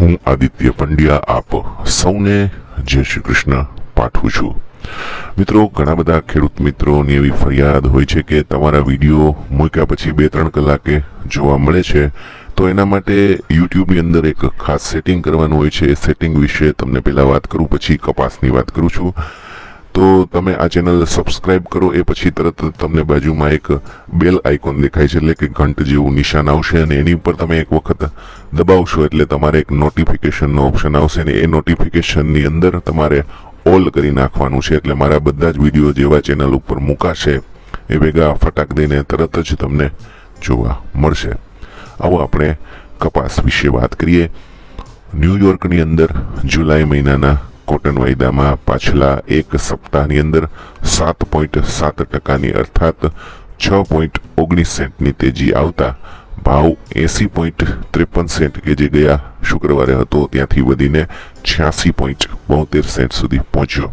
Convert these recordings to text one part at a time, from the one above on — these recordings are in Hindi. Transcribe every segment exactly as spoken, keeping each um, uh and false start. हूँ आदित्य पंड्या आप सौने जय श्री कृष्ण पाठवुं छुं। मित्रों, घणा बधा खेडूत मित्रोनी एवी फरियाद होय छे के तमारा विडियो मूक्या पछी बे त्रण कलाके जोवा मळे छे, तो एना माटे यूट्यूब नी अंदर एक खास सेटिंग करवानुं होय छे। सेटिंग विषे तमने पहेला वात करूं, पछी कपासनी वात करूं छुं। तो तमे आ चेनल सब्सक्राइब करो ए पछी तरत तमने बाजुमां एक बेल आइकॉन देखाय छे, एटले के घंट जेवुं निशान आवशे अने एनी उपर तमे एक वखत दबावशो एटले तमारे एक नोटिफिकेशन नो ऑप्शन आवशे अने ए नोटिफिकेशन नी अंदर तमारे ऑल करी नाखवानुं छे, एटले मारा बधा ज विडियो जेवा चेनल उपर मुकाशे ए भेगा फटाक दईने तरत ज तमने जोवा मळशे। आवो आपणे कपास विषे वात करीए। न्यूयोर्क नी अंदर जुलाई महीनाना कॉटन वायदा में पाछला एक सप्ताह नी अंदर सात पॉइंट सात टका अर्थात छ पॉइंट ओगनीस सेंट नी तेजी आवता भाव एसी पॉइंट त्रेपन सेंट के जे गया शुक्रवार हतो त्यांथी वधीने छियासी पॉइंट बोतेर सेंट सुधी पहोंच्यो।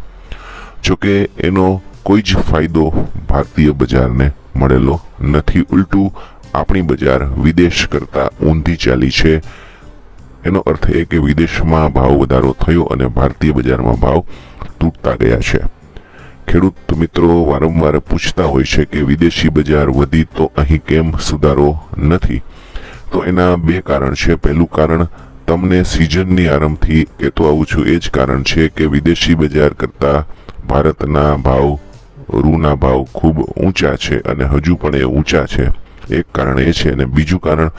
जो के एनो कोई ज फायदो भारतीय बजार ने मळेलो नथी, उलटू आपणी बजार विदेश करता ऊंधी चाली छे। एनो अर्थ है कि विदेश में भाव वधारो थयो अने भारतीय बजार में भाव तूटता गया है। खेडूत मित्रों वारंवार पूछता होय छे के विदेशी बजार वधी तो अहीं केम सुधारो नथी। तो एना बे कारण छे। पहेलुं कारण तमने सीजननी आरंभथी कहेतो आवुं छुं ए ज कारण छे के विदेशी बजार करता भारतना भाव रूना भाव खूब ऊंचा छे अने हजू पण ए ऊंचा छे, एक कारण ए छे। अने बीजुं कारण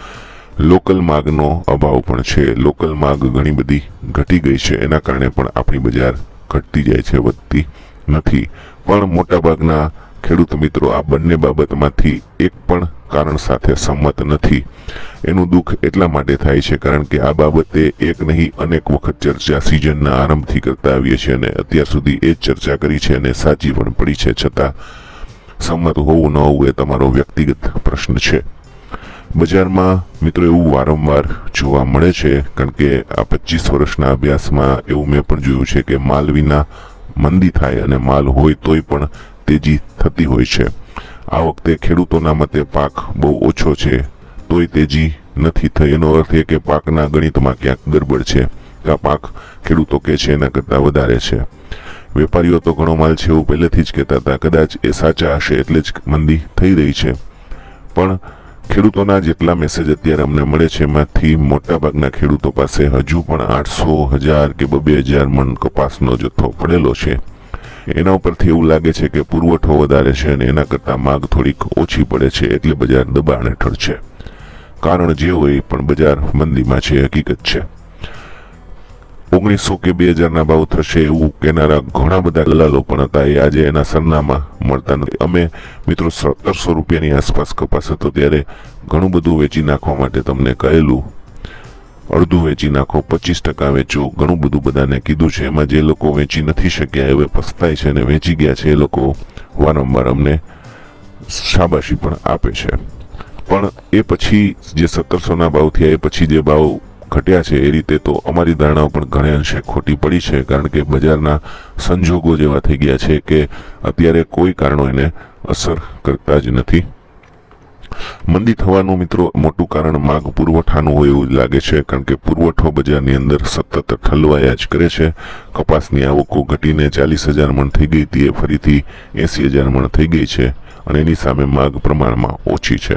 लोकल माग नो अभाव पण छे। लोकल माग घणी बधी घटी गई छे, एना कारणे पण आपणी बजार घटती जाय छे, वधती नथी। पण मोटा भागना खेडूत मित्रों आ बंने बाबतमांथी एक पण कारण साथे संमत नथी। एनुं दुख एटला माटे थाय छे कारण के आ बाबते एक नहीं अनेक वखत चर्चा सीजनना आरंभथी करता आवीए छे अने अत्यार सुधी ए चर्चा करी छे अने साची पण पड़ी छे, छतां संमत होवुं न होवुं ए तमारो व्यक्तिगत प्रश्न छे। बजार में मित्रों एवं वारंवार जोवा मळे छे कारण के आ पच्चीस वर्षना अभ्यास में एवं मैं पण जोयुं छे के माल विना मंदी थाय अने माल होय तोय पण तेजी थती होय छे। आ वखते खेडूतोना मते पाक बहु ओछो छे तोय तेजी नथी थई। एनो अर्थ ए के पाकना गणितमां क्यांक गड़बड़ छे। आ पाक खेडूतो कहे छे एना करता वधारे छे। वेपारीओ तो घणो माल छे एवुं पहेलेथी ज कहेता हता, कदाच ए साचा हशे एटले ज मंदी थई रही छे। पण ખેડૂતોના જેટલા મેસેજ અત્યારે અમને મળે છે એમાંથી મોટા ભાગના ખેડૂતો પાસે હજુ પણ આઠસો હજાર કે બે હજાર મણ કપાસનો જથ્થો પડેલો છે। એના ઉપરથી એવું લાગે છે કે પુરવઠો વધારે છે અને એના કરતાં માંગ થોડીક ઓછી પડે છે, એટલે બજાર દબાણ હેઠળ છે। કારણ જે હોય પણ બજાર મંદીમાં છે, હકીકત છે। ઓગણીસો કે બે હજારના ભાવ થશે એવું કહેનારા ઘણા બધા દલાલો પણ હતા, એ આજે એના સરનામાં મળતા નથી। અમે મિત્રો સત્તરસો રૂપિયાની આસપાસ કપાસ હતો ત્યારે ઘણું બધું વેચી નાખવા માટે તમને કહેલું, અડધું વેચી નાખો, પચીસ ટકા વેચો, ઘણું બધું બધાને કીધું છે। એમાં જે લોકો વેચી નથી શક્યા હવે પસ્તાય છે અને વેચી ગયા છે, એ લોકો વારંવાર અમને શાબાશી પણ આપે છે। પણ એ પછી જે સત્તરસોના ભાવ થયા એ પછી જે ભાવ घट्या है ए रीते तो अमारी धारणाओं पर घणे अंशे खोटी पड़ी है कारण के बजारना संजोगों जेवा थई गया है कि अत्यारे कोई कारणों एने असर करता ज नथी। मंदी थवानुं मित्रों मोटुं कारण माग पुरवठानुं होय एवुं लागे छे कारण के पुरवठो बजारनी अंदर सतत ठलवाया ज करे छे। कपासनी आवको घटीने चालीस हज़ार मण थई गई हती, फरीथी एसी हज़ार मण थई गई है अने एनी सामे माग प्रमाणमां ओछी छे।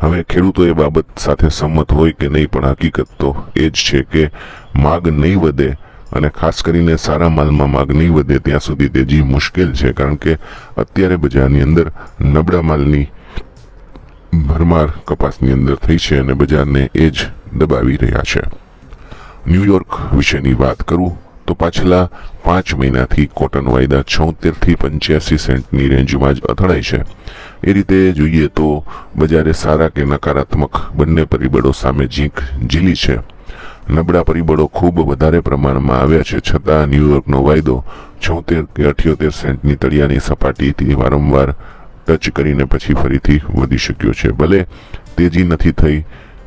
हवे खेडूतो ए बाबत साथे सम्मत होय के नहीं पण हकीकत तो ए ज छे के माग नहीं वधे अने खास करीने सारा मालमां माग नहीं वधे त्यां सुधी तेजी मुश्केल छे कारण के अत्यारे बजारनी अंदर नबळा मालनी भरमार कपासनी अंदर थई छे अने बजारने ए ज दबावी रह्या छे। न्यूयोर्क विशेनी वात करूं तो पाछला पांच महीनाथी कॉटन वायदा छोतेर थी पंच्यासी सेंटनी रेंजमां ज अथड़ाय छे। ए रीते जोईए तो बजारे सारा के नकारात्मक बंने परिबळो सामे झींक झीली छे। नबळा परिबळो खूब वधारे प्रमाणमां आव्या छे छतां न्यूयोर्कनो वायदो छोतेर के अठ्योतेर सेंटनी तळियानी सपाटीथी वारंवार टच करीने पछी फरीथी वधी शक्यो छे। भले तेजी नथी थई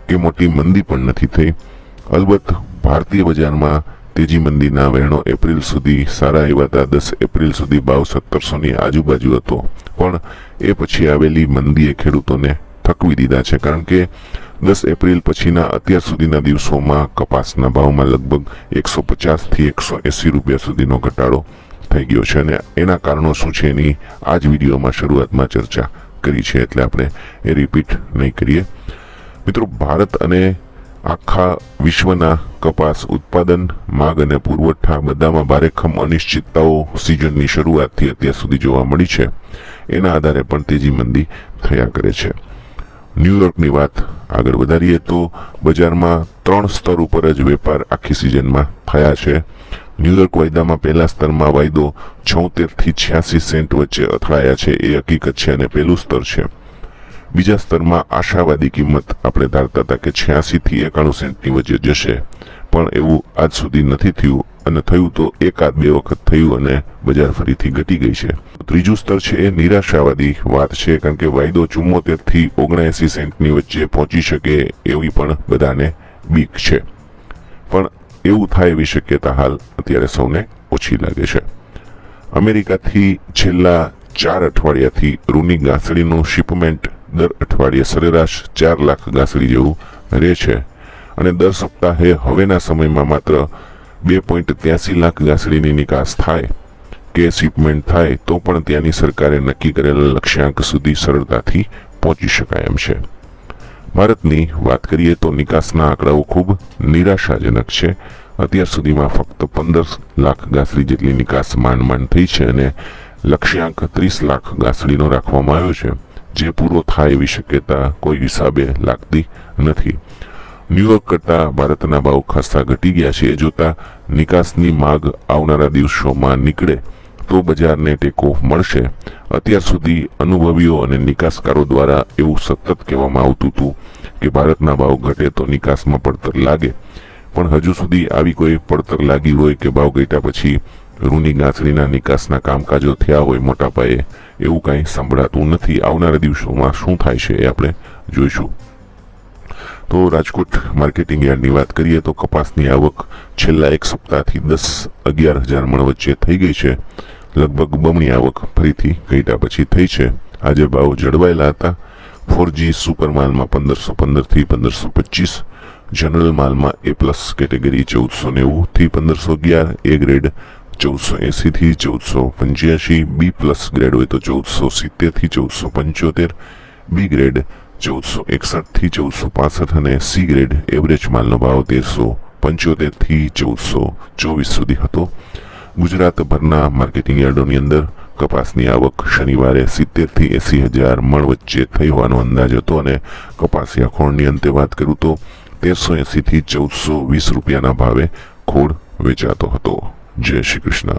के मोटी मंदी पण नथी थई। अलबत्त भारतीय बजारमां तेजी मंदीना वहेणो एप्रिल सुधी सारा एवाता दस एप्रिल सुधी भाव सत्तरसो नी आजुबाजू हतो, पण ए पछी आवेली मंदीए खेडूतोने थकवी दीधा छे कारण के दस एप्रिल पछीना अत्यार सुधीना दिवसोमां कपासना भावमां लगभग एक सौ पचास थी एक सौ एसी रुपया सुधीनो घटाडो थई गयो छे अने एना कारणो शुं छे एनी आज विडियोमां शरूआतमां चर्चा करी छे एटले आपणे ए रिपीट नहीं करीए। मित्रों, भारत अने आखा विश्वना कपास उत्पादन, मांग अने पुरवठा बधामां भारेखम अनिश्चितताओ सीजननी शरूआतथी अत्यार सुधी जोवा मळी छे। एना आधारे पण तेजी मंदी थया करे छे। न्यूयोर्कनी वात आगळ वधारीए तो बजारमां त्रण स्तर उपर ज वेपार आखी सीजनमां थया छे। न्यूयोर्क वायदामां पहेला स्तरमा वायदो छियोतेर थी छियासी सेंट वच्चे अथळाया छे, ए हकीकत छे अने पहेलुं स्तर छे। बीजा स्तर में आशावादी किंमत आपणे धारता था कि छियासी थी एकाणु सेंटनी वच्चे जशे, पण एवुं आज सुधी नथी थयुं अने थयुं तो एकाद बे वखत थयुं अने बजार फरीथी घटी गई छे। त्रीजु स्तर छे निराशावादी वात छे, कारण के वायदो चुम्मोतेर थी ओगणएसी सेंटनी वच्चे पहोंची शके एवी पण बधाने बीक छे, पण एवुं थाय एवी शक्यता हाल अत्यारे सौने ओછી लागे छे। अमेरिकाथी छेल्ला चार अठवाडियाथी रूनी गासडीनुं शिपमेंट दर अठवाडिये सरेराश चार लाख गासडी जेवुं रहे छे अने दर सप्ताहे हवेना समयमां मात्र बे पॉइंट त्यासी लाख गासडीनी निकास थाय के शिपमेंट थाय तो पण त्यानी सरकारे नक्की करेला लक्ष्यांक सुधी सरळताथी पहोंची शकाय एम छे। भारतनी वात करीए तो निकासना आंकड़ाओ खूब निराशाजनक छे। अत्यार सुधीमां फक्त पंदर लाख गासडी जेटली निकास मान मान थई छे अने लक्ष्यांक त्रीस लाख गासडीनो राखवामां आव्यो छे, जे पूरो थाय एवी शक्यता कोई हिसाबे लागती नथी। न्यूयोर्क करता भारतना भाव खासा घटी गया छे, जोता निकासनी मांग आवनारा दिवसोमां निकळे तो बजारने टेको मळशे। अत्यार सुधी अनुभवीओ अने निकासकारो द्वारा एवुं सतत कहेवामां आवतुं हतुं के भारतना भाव घटे तो निकासमां पड़तर लागे, पण हजू सुधी आवी कोई पड़तर लागी होय के भाव घट्या पछी रूनी गासडीना निकासना कामकाजो थया होय मोटा पाये एवुं कांई संभळातुं नथी। आवनारा दिवसोमां शुं थाय छे ए आपणे जोईशुं। तो राजकोट मार्केटिंग यार्डनी वात करीए तो कपासनी आवक छेल्ला एक सप्ताहथी दस अगियार हज़ार मण वच्चे थई गई छे। लगभग बमणी आवक फरीथी घट्या पछी थई छे। आजे भाव जळवायेला हता। फोर जी सुपर मालमां पंदरसो पंदर थी पंदरसो पच्चीस, जनरल मालमां ए प्लस केटेगरी चौदह सौ नेवु थी पंदरसो अगियार, ए ग्रेड चौदह सौ एसी थी चौदह सौ पंच्यासी, बी प्लस ग्रेड हो तो चौदह सौ सीतेर थी चौदह सौ पंचोतेर, बी ग्रेड चौदह सौ एकसठ थी चौदह सौ पांसठ और सी ग्रेड एवरेज मालनो भाव तेर सौ पंचोतेर थी चौदह सौ चौवीस सुधी हतो। गुजरात भरना मार्केटिंग यार्डोनी अंदर कपासनी आवक शनिवार सीतेर थी एसी हज़ार मण वच्चे थई होવાનો अंदाज हतो अने कपासिया खोळनी अंते वात करूं तो तेर सौ एसी थी चौदह सौ वीस रुपयाना भावे खोळ वेचातो हतो। जय श्री कृष्ण।